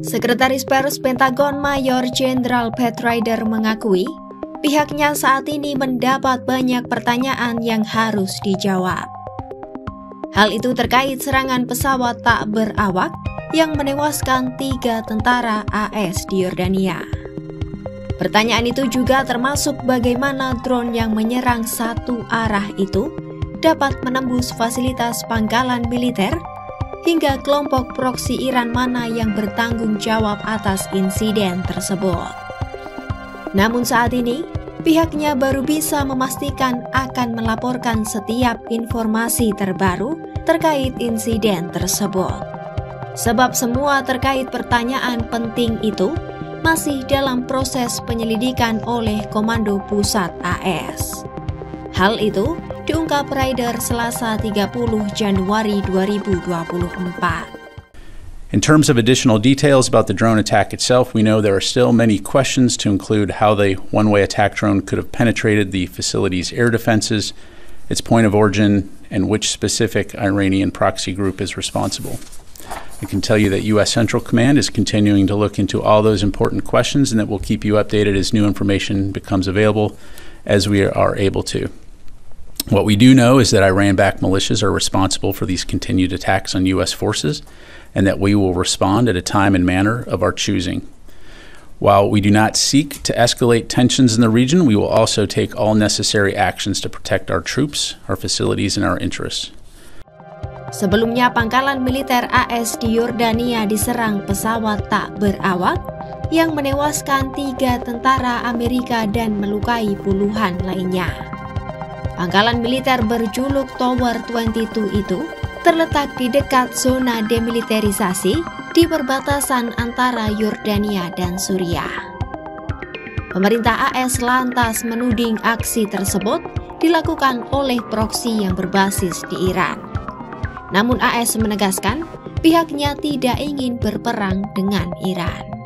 Sekretaris Pers Pentagon Mayor Jenderal Pat Ryder mengakui pihaknya saat ini mendapat banyak pertanyaan yang harus dijawab. Hal itu terkait serangan pesawat tak berawak yang menewaskan 3 tentara AS di Yordania. Pertanyaan itu juga termasuk bagaimana drone yang menyerang satu arah itu dapat menembus fasilitas pangkalan militer, hingga kelompok proksi Iran mana yang bertanggung jawab atas insiden tersebut. Namun saat ini, pihaknya baru bisa memastikan akan melaporkan setiap informasi terbaru terkait insiden tersebut. Sebab semua terkait pertanyaan penting itu masih dalam proses penyelidikan oleh Komando Pusat AS. Hal itu diungkap Ryder Selasa 30 Januari 2024. In terms of additional details about the drone attack itself, we know there are still many questions, to include how the one-way attack drone could have penetrated the facility's air defenses, its point of origin, and which specific Iranian proxy group is responsible. I can tell you that U.S. Central Command is continuing to look into all those important questions, and that we'll keep you updated as new information becomes available as we are able to. What we do know is that Iran-backed militias are responsible for these continued attacks on U.S. forces, and that we will respond at a time and manner of our choosing. While we do not seek to escalate tensions in the region, we will also take all necessary actions to protect our troops, our facilities, and our interests. Sebelumnya, pangkalan militer AS di Yordania diserang pesawat tak berawak yang menewaskan 3 tentara Amerika dan melukai puluhan lainnya. Pangkalan militer berjuluk Tower 22 itu terletak di dekat zona demilitarisasi di perbatasan antara Yordania dan Suriah. Pemerintah AS lantas menuding aksi tersebut dilakukan oleh proksi yang berbasis di Iran. Namun AS menegaskan pihaknya tidak ingin berperang dengan Iran.